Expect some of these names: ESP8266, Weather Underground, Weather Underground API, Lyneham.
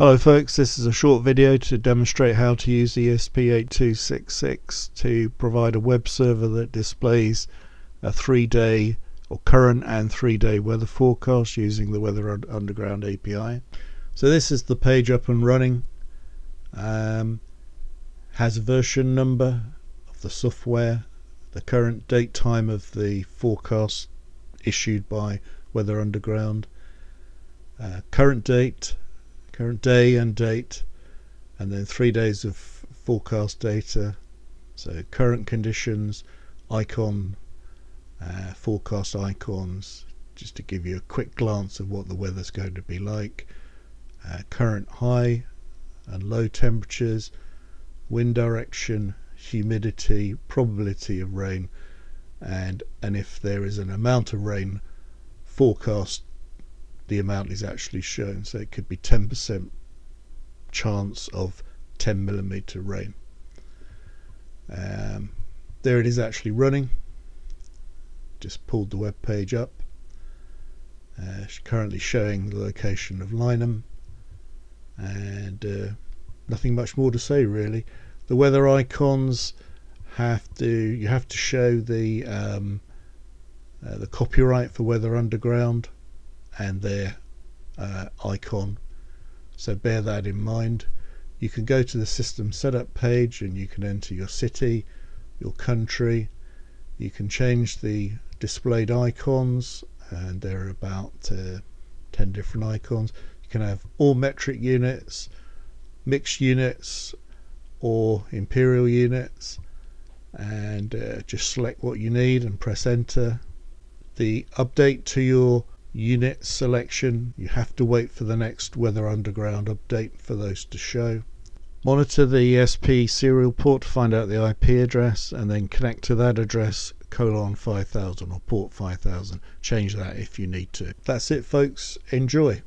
Hello folks, this is a short video to demonstrate how to use ESP8266 to provide a web server that displays a current and three-day weather forecast using the Weather Underground API. So this is the page up and running, has a version number of the software, the current date time of the forecast issued by Weather Underground, current day and date, and then 3 days of forecast data, so current conditions, icon, forecast icons, just to give you a quick glance of what the weather's going to be like, current high and low temperatures, wind direction, humidity, probability of rain, and if there is an amount of rain forecast, the amount is actually shown, so it could be 10% chance of 10mm rain. There it is actually running. Just pulled the web page up. It's currently showing the location of Lyneham, and nothing much more to say really. The weather icons you have to show the copyright for Weather Underground and their icon, so bear that in mind. You can go to the system setup page and you can enter your city, your country. You can change the displayed icons, and there are about 10 different icons. You can have all metric units, mixed units or imperial units, and just select what you need and press enter. The update to your unit selection, you have to wait for the next Weather Underground update for those to show. Monitor the ESP serial port to find out the IP address, and then connect to that address :5000 or port 5000. Change that if you need to. That's it folks, enjoy.